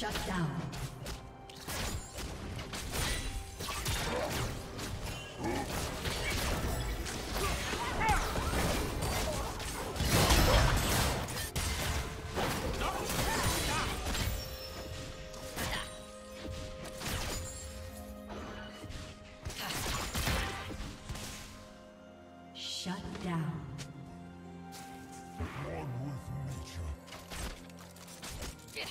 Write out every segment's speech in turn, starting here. Shut down. Shut down. One with nature. Yeah.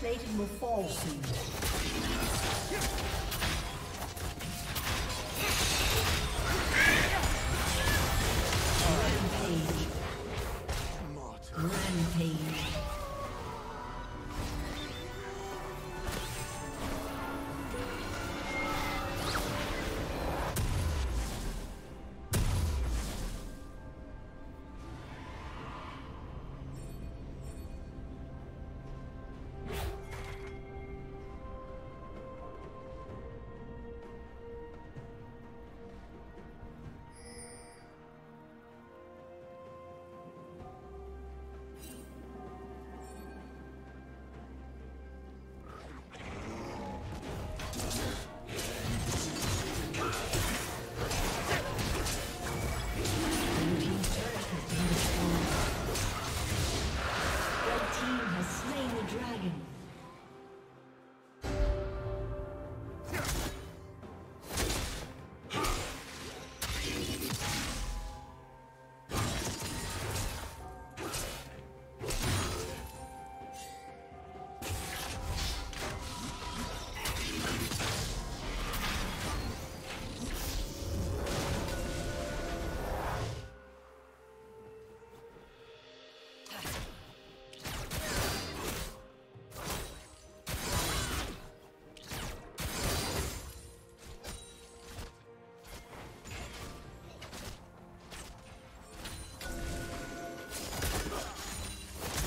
Plating will fall soon.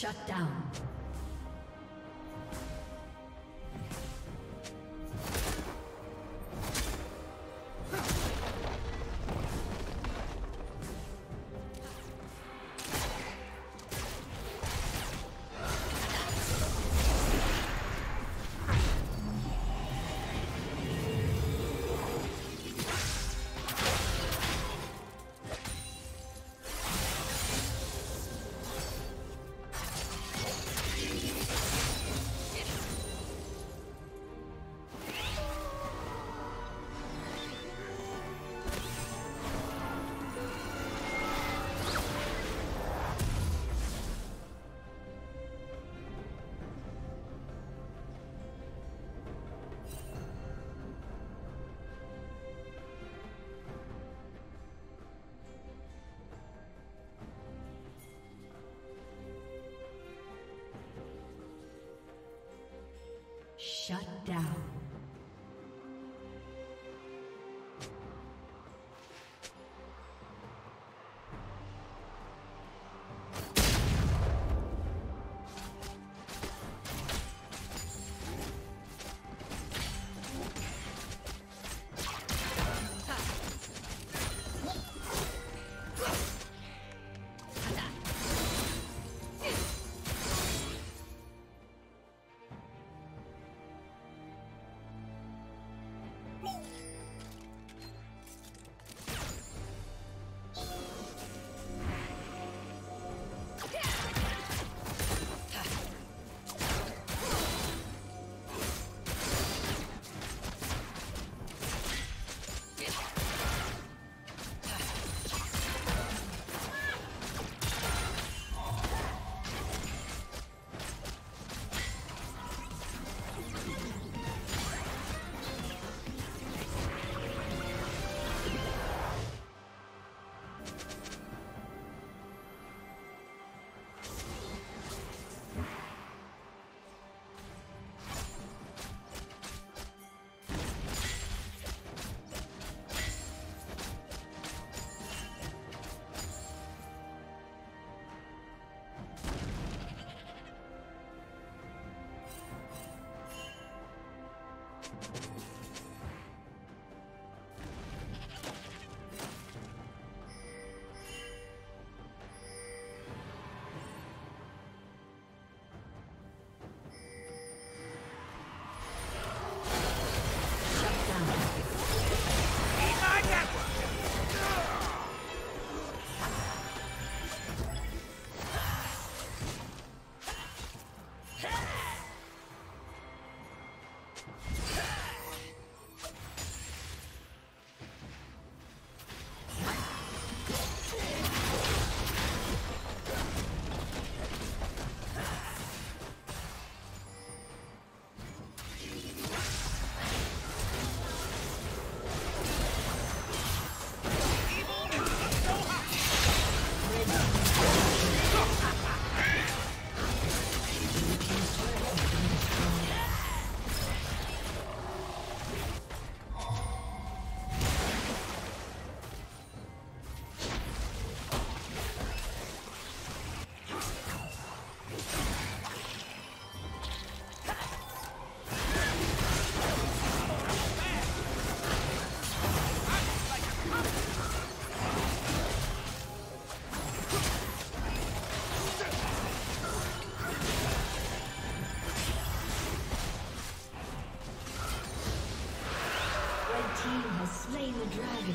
Shut down. Shut down. slain the dragon.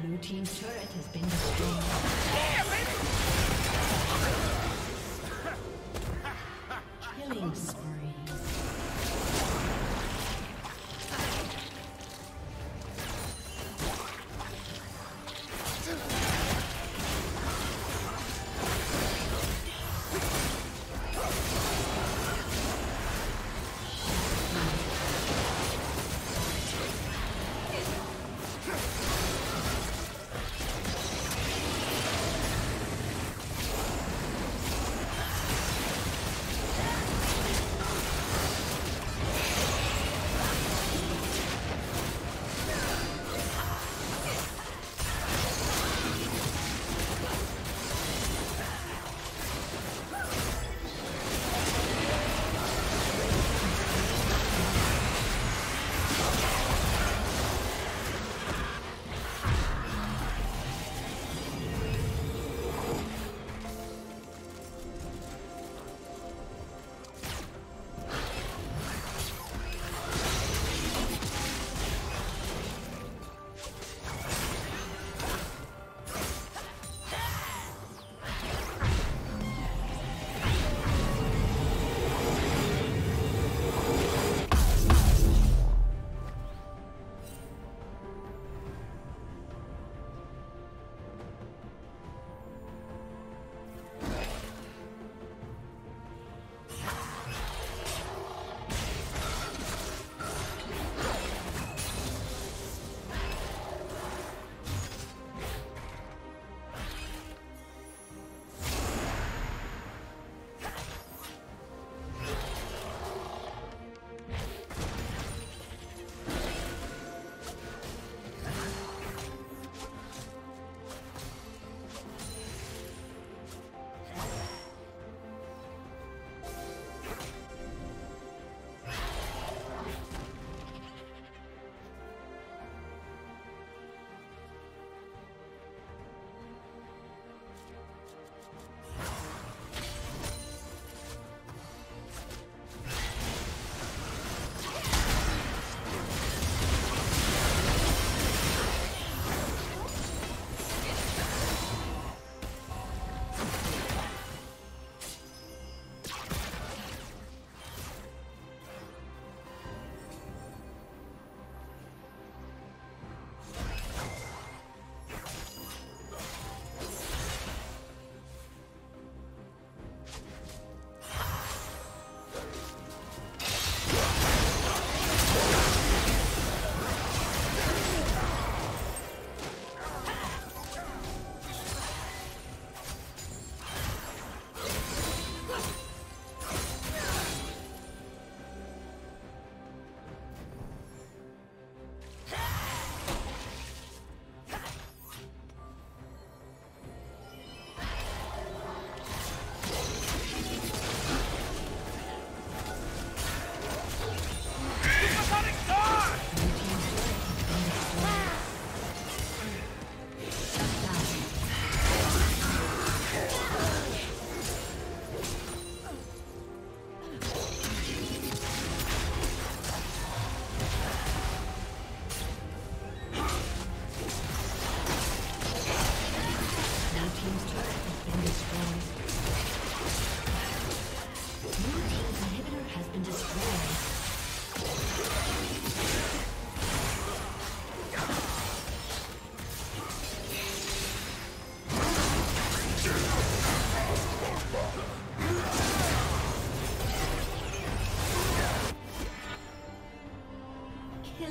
Blue team's turret has been destroyed. Killing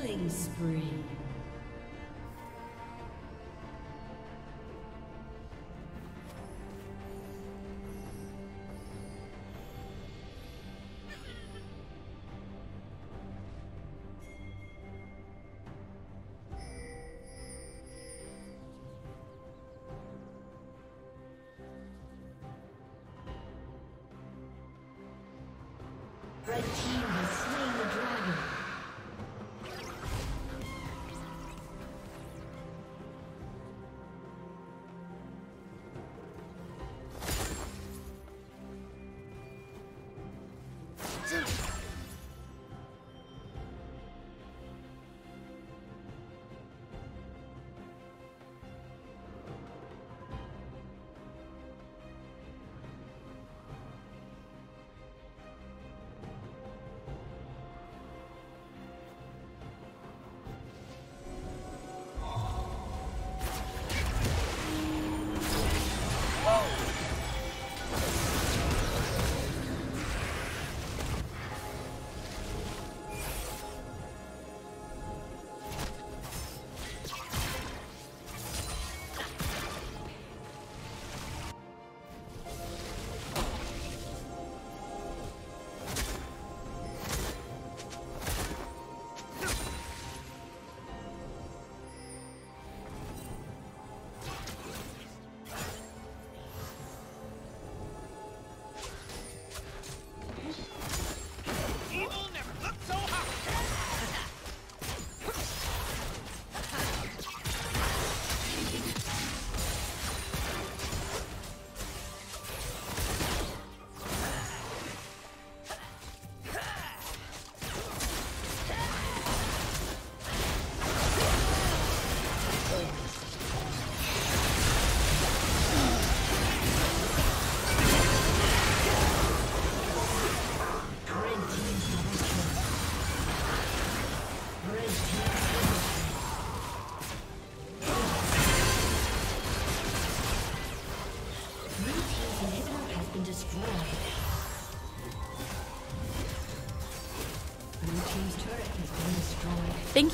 Killing spree. Red team has slain the dragon. Thank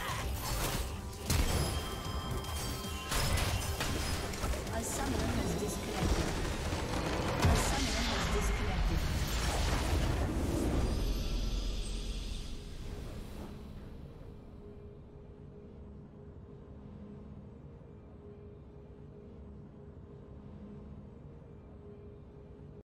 destroyed.